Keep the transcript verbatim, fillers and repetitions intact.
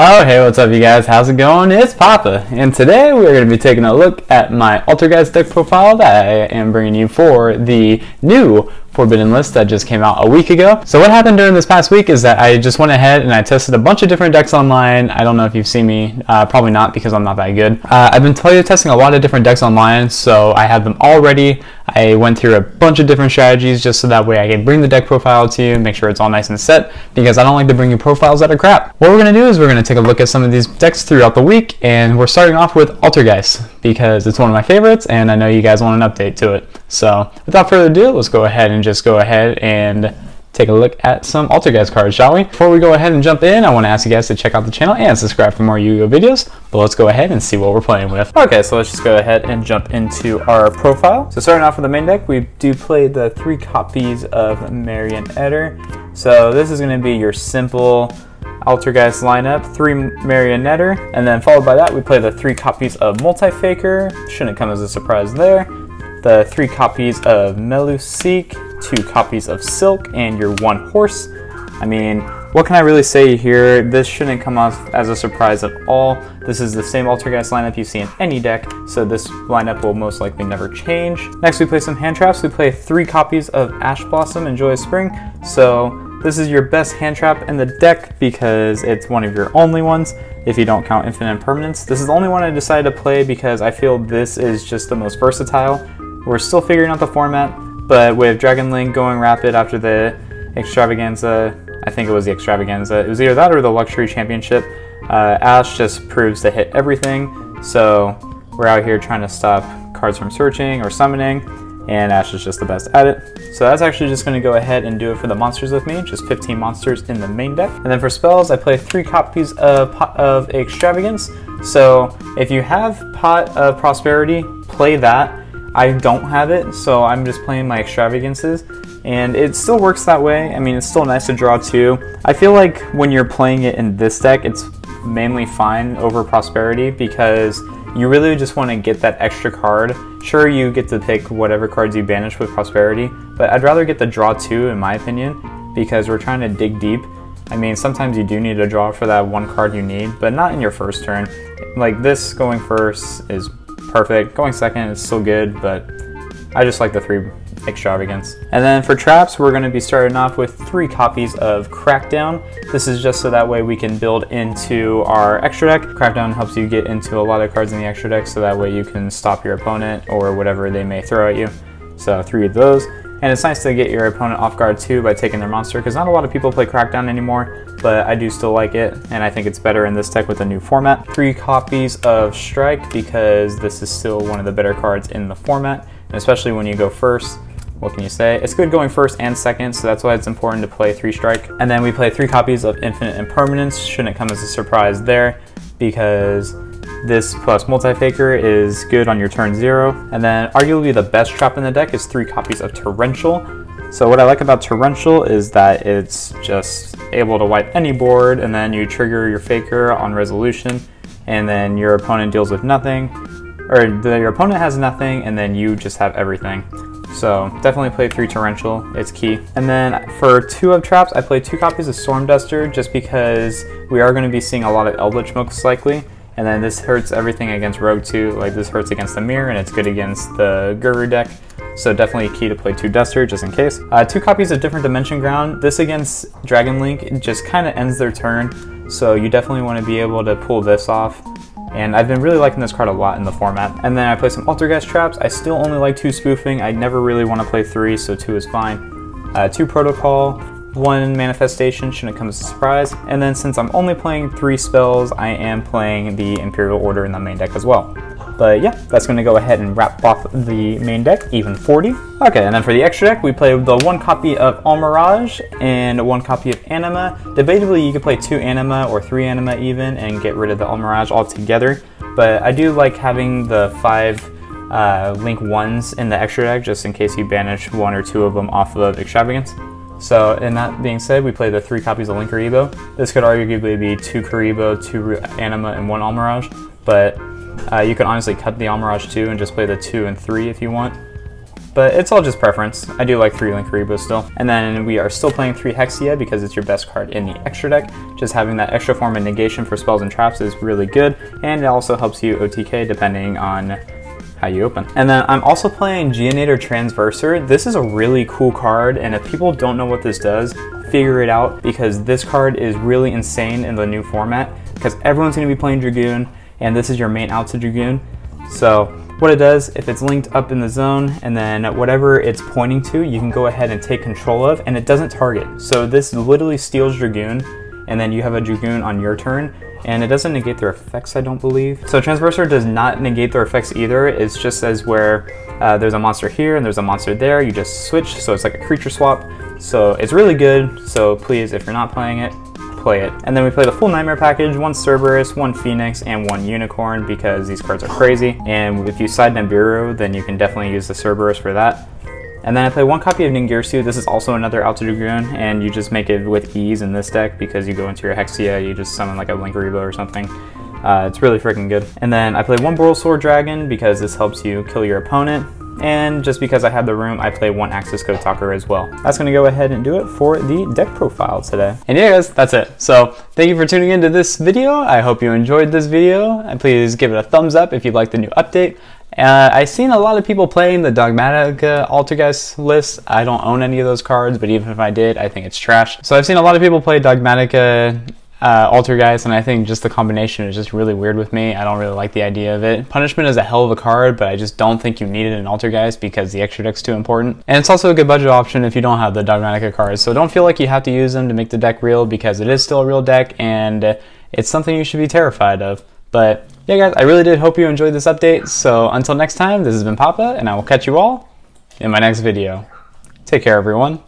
Oh hey, what's up you guys, how's it going? It's Papa, and today we're going to be taking a look at my Altergeist deck profile that I am bringing you for the new Forbidden list that just came out a week ago. So what happened during this past week is that I just went ahead and I tested a bunch of different decks online. I don't know if you've seen me, uh, probably not because I'm not that good. Uh, I've been totally testing a lot of different decks online, so I have them all ready. I went through a bunch of different strategies just so that way I can bring the deck profile to you, make sure it's all nice and set, because I don't like to bring you profiles that are crap. What we're going to do is we're going to take a look at some of these decks throughout the week, and we're starting off with Altergeist because it's one of my favorites and I know you guys want an update to it. So without further ado, let's go ahead and just go ahead and take a look at some Altergeist cards, shall we? Before we go ahead and jump in, I want to ask you guys to check out the channel and subscribe for more Yu-Gi-Oh videos, but let's go ahead and see what we're playing with. Okay, so let's just go ahead and jump into our profile. So starting off with the main deck, we do play the three copies of Marionetter. So this is going to be your simple Altergeist lineup, three Marionetter, and then followed by that, we play the three copies of Multifaker. Shouldn't come as a surprise there. The three copies of Melusik, two copies of Silk, and your one horse. I mean, what can I really say here? This shouldn't come off as a surprise at all. This is the same Altergeist lineup you see in any deck, so this lineup will most likely never change. Next, we play some hand traps. We play three copies of Ash Blossom and Joyous Spring. So this is your best hand trap in the deck because it's one of your only ones, if you don't count Infinite Impermanence. This is the only one I decided to play because I feel this is just the most versatile. We're still figuring out the format, but with Dragon Link going rapid after the Extravaganza, I think it was the Extravaganza, it was either that or the Luxury Championship, uh, Ash just proves to hit everything, so we're out here trying to stop cards from searching or summoning, and Ash is just the best at it. So that's actually just gonna go ahead and do it for the monsters with me, just fifteen monsters in the main deck. And then for spells, I play three copies of Pot of Extravagance. So if you have Pot of Prosperity, play that. I don't have it, so I'm just playing my Extravagances, and it still works that way. I mean, it's still nice to draw too. I feel like when you're playing it in this deck, it's mainly fine over Prosperity because you really just want to get that extra card. Sure, you get to pick whatever cards you banish with Prosperity, but I'd rather get the draw two in my opinion because we're trying to dig deep. I mean, sometimes you do need to draw for that one card you need, but not in your first turn. Like this going first is perfect. Going second is still good, but I just like the three Extravagance. And then for traps, we're going to be starting off with three copies of Crackdown. This is just so that way we can build into our extra deck. Crackdown helps you get into a lot of cards in the extra deck so that way you can stop your opponent or whatever they may throw at you. So three of those. And it's nice to get your opponent off guard too by taking their monster, because not a lot of people play Crackdown anymore, but I do still like it, and I think it's better in this deck with a new format. Three copies of Strike, because this is still one of the better cards in the format, and especially when you go first. What can you say? It's good going first and second, so that's why it's important to play three Strike. And then we play three copies of Infinite Impermanence. Shouldn't come as a surprise there, because this plus Multifaker is good on your turn zero. And then arguably the best trap in the deck is three copies of Torrential. So what I like about Torrential is that it's just able to wipe any board, and then you trigger your Faker on resolution, and then your opponent deals with nothing, or the, your opponent has nothing, and then you just have everything. So definitely play three Torrential, it's key. And then for two of traps, I play two copies of Storm Duster just because we are going to be seeing a lot of Eldritch most likely, and then this hurts everything against Rogue too, like this hurts against the Mirror and it's good against the Guru deck. So definitely key to play two Duster just in case. Uh, two copies of Different Dimension Ground. This against Dragon Link just kind of ends their turn, so you definitely want to be able to pull this off. And I've been really liking this card a lot in the format. And then I play some Altergeist traps. I still only like two Spoofing. I never really want to play three, so two is fine. Uh, two Protocol, one Manifestation, shouldn't come as a surprise. And then since I'm only playing three spells, I am playing the Imperial Order in the main deck as well. But yeah, that's going to go ahead and wrap off the main deck, even forty. Okay, and then for the extra deck, we play the one copy of El Mirage and one copy of Anima. Debatably, you could play two Anima or three Anima even and get rid of the El Mirage altogether. But I do like having the five uh, Link ones in the extra deck just in case you banish one or two of them off of Extravagance. So, and that being said, we play the three copies of Link Karibou. This could arguably be two Karibou, two Anima, and one El Mirage, but Uh, you can honestly cut the El Mirage too and just play the two and three if you want. but it's all just preference. I do like three Link Karibou still. And then we are still playing three Hexia because it's your best card in the extra deck. Just having that extra form of negation for spells and traps is really good, and it also helps you O T K depending on how you open. And then I'm also playing Geonator Transverser. This is a really cool card, and if people don't know what this does, figure it out, because this card is really insane in the new format, because everyone's gonna be playing Dragoon, and this is your main out to Dragoon. So what it does, if it's linked up in the zone, and then whatever it's pointing to, you can go ahead and take control of, and it doesn't target. So this literally steals Dragoon, and then you have a Dragoon on your turn, and it doesn't negate their effects, I don't believe. So Transverser does not negate their effects either. It's just as where uh, there's a monster here and there's a monster there, you just switch, so it's like a creature swap. So it's really good, so please, if you're not playing it, play it. And then we play the full Nightmare package, one Cerberus, one Phoenix, and one Unicorn, because these cards are crazy. And if you side Nibiru, then you can definitely use the Cerberus for that. And then I play one copy of Ningirsu. This is also another Alto Dragoon, and you just make it with ease in this deck because you go into your Hexia, you just summon like a Link Karibou or something. Uh, it's really freaking good. And then I play one Borrelsaur Dragon because this helps you kill your opponent. And just because I have the room, I play one Axis Code Talker as well. That's gonna go ahead and do it for the deck profile today. And yeah guys, that's it. So thank you for tuning into this video. I hope you enjoyed this video. And please give it a thumbs up if you like the new update. Uh, I've seen a lot of people playing the Dogmatica Altergeist list. I don't own any of those cards, but even if I did, I think it's trash. So I've seen a lot of people play Dogmatica uh, Altergeist, and I think just the combination is just really weird with me. I don't really like the idea of it. Punishment is a hell of a card, but I just don't think you needed an Altergeist because the extra deck's too important. And it's also a good budget option if you don't have the Dogmatica cards, so don't feel like you have to use them to make the deck real, because it is still a real deck, and it's something you should be terrified of. But yeah guys, I really did hope you enjoyed this update, so until next time, this has been Papa, and I will catch you all in my next video. Take care everyone.